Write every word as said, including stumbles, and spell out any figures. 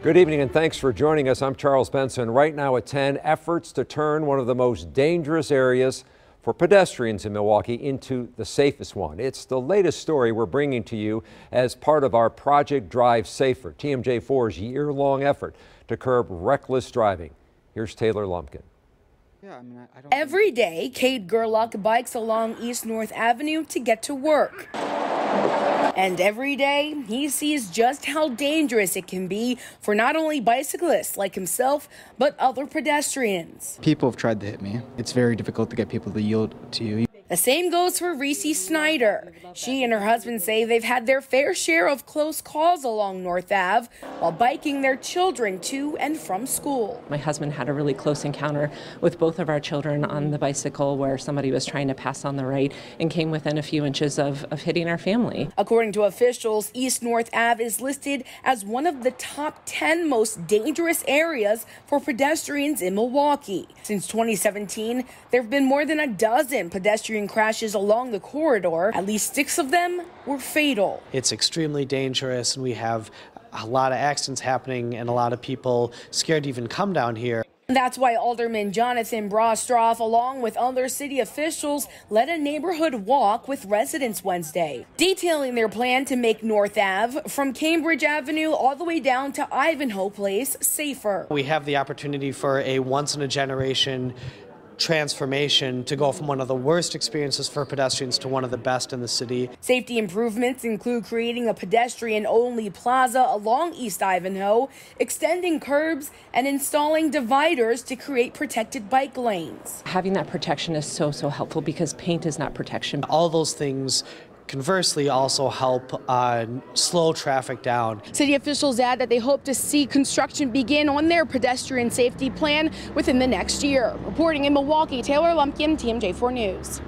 Good evening and thanks for joining us. I'm Charles Benson. Right now at ten, efforts to turn one of the most dangerous areas for pedestrians in Milwaukee into the safest one. It's the latest story we're bringing to you as part of our Project Drive Safer, T M J four's year-long effort to curb reckless driving. Here's Taylor Lumpkin. Yeah, I mean, I don't Every day, Cade Gerlach bikes along East North Avenue to get to work. And every day, he sees just how dangerous it can be for not only bicyclists like himself, but other pedestrians. People have tried to hit me. It's very difficult to get people to yield to you. The same goes for Rese Schneider. She and her husband say they've had their fair share of close calls along North Ave while biking their children to and from school. My husband had a really close encounter with both of our children on the bicycle where somebody was trying to pass on the right and came within a few inches of, of hitting our family. According to officials, East North Ave is listed as one of the top ten most dangerous areas for pedestrians in Milwaukee. Since twenty seventeen, there have been more than a dozen pedestrian crashes along the corridor. At least six of them were fatal. It's extremely dangerous, and we have a lot of accidents happening and a lot of people scared to even come down here. That's why Alderman Jonathan Brostoff, along with other city officials, led a neighborhood walk with residents Wednesday, detailing their plan to make North Ave, from Cambridge Avenue all the way down to Ivanhoe Place, safer. We have the opportunity for a once-in-a-generation transformation to go from one of the worst experiences for pedestrians to one of the best in the city. Safety improvements include creating a pedestrian-only plaza along East Ivanhoe, extending curbs, and installing dividers to create protected bike lanes. Having that protection is so, so helpful because paint is not protection. All those things conversely also help uh, slow traffic down. City officials add that they hope to see construction begin on their pedestrian safety plan within the next year. Reporting in Milwaukee, Taylor Lumpkin, T M J four News.